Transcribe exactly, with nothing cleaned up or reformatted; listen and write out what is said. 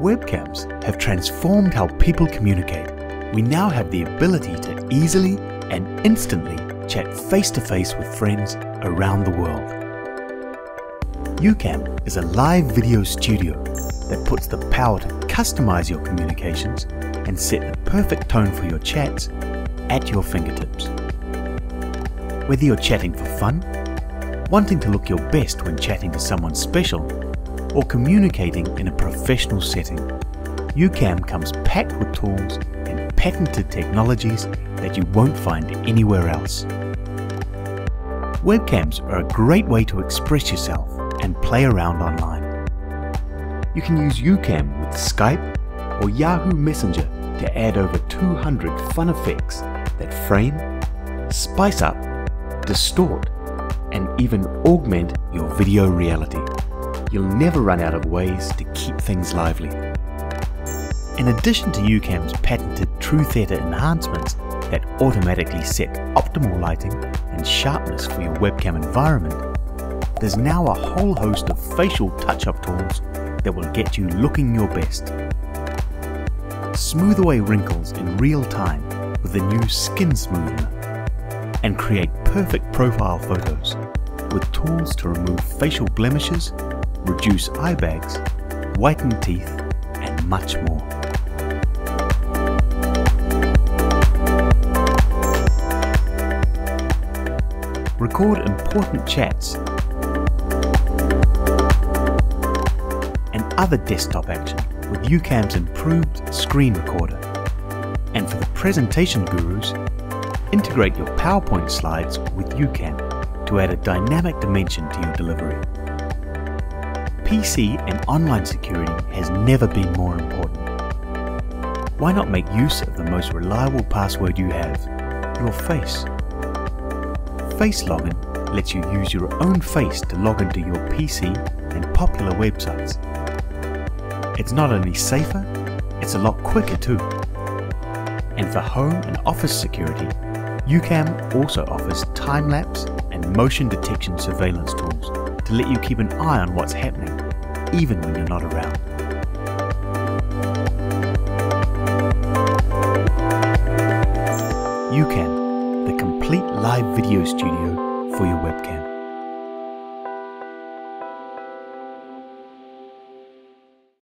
Webcams have transformed how people communicate. We now have the ability to easily and instantly chat face-to-face with friends around the world. YouCam is a live video studio that puts the power to customize your communications and set the perfect tone for your chats at your fingertips. Whether you're chatting for fun, wanting to look your best when chatting to someone special, or communicating in a professional setting, YouCam comes packed with tools and patented technologies that you won't find anywhere else. Webcams are a great way to express yourself and play around online. You can use YouCam with Skype or Yahoo Messenger to add over two hundred fun effects that frame, spice up, distort, and even augment your video reality. You'll never run out of ways to keep things lively. In addition to YouCam's patented True Theatre enhancements that automatically set optimal lighting and sharpness for your webcam environment, there's now a whole host of facial touch-up tools that will get you looking your best. Smooth away wrinkles in real time with the new Skin Smoother, and create perfect profile photos with tools to remove facial blemishes, reduce eye bags, whiten teeth, and much more. Record important chats and other desktop action with YouCam's improved screen recorder. And for the presentation gurus, integrate your PowerPoint slides with YouCam to add a dynamic dimension to your delivery. P C and online security has never been more important. Why not make use of the most reliable password you have, your face? Face Login lets you use your own face to log into your P C and popular websites. It's not only safer, it's a lot quicker too. And for home and office security, YouCam also offers time-lapse and motion detection surveillance tools to let you keep an eye on what's happening, even when you're not around. YouCam, the complete live video studio for your webcam.